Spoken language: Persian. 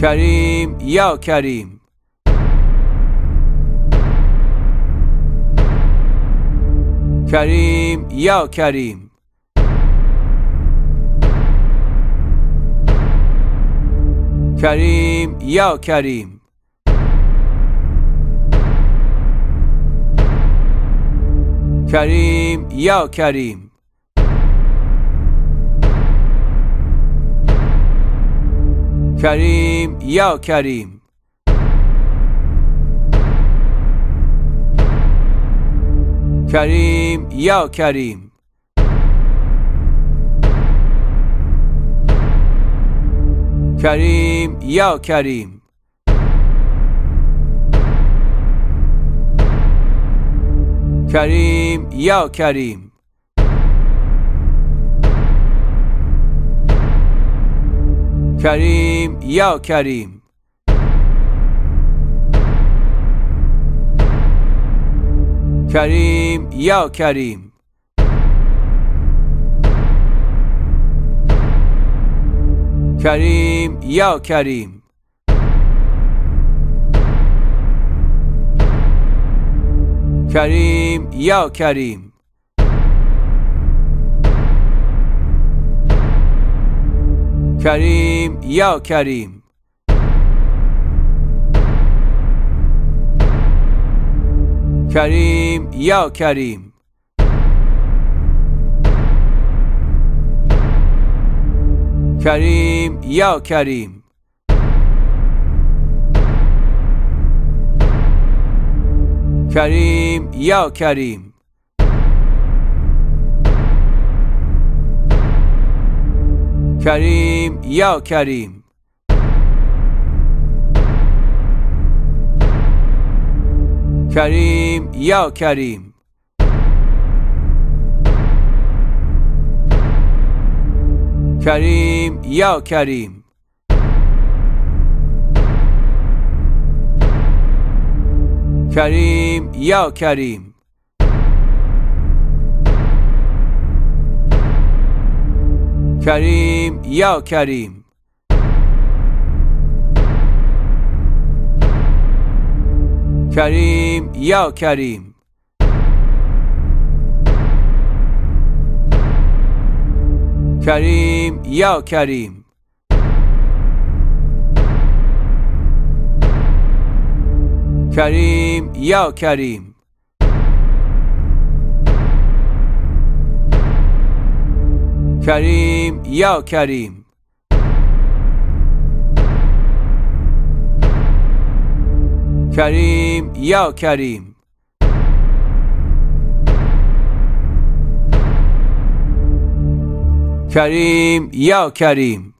کریم یا کریم. کریم یا کریم. کریم یا کریم. کریم یا کریم. کریم یا کریم. کریم یا کریم. کریم یا کریم. کریم یا کریم. کریم یا کریم. کریم یا کریم. کریم یا کریم. کریم یا کریم. کریم یا کریم. کریم یا کریم. کریم یا کریم. کریم یا کریم. کریم یا کریم. کریم یا کریم. کریم یا کریم. کریم یا کریم. کریم یا کریم. کریم یا کریم. کریم یا کریم. کریم یا کریم. کریم یا کریم. کریم یا کریم. کریم یا کریم.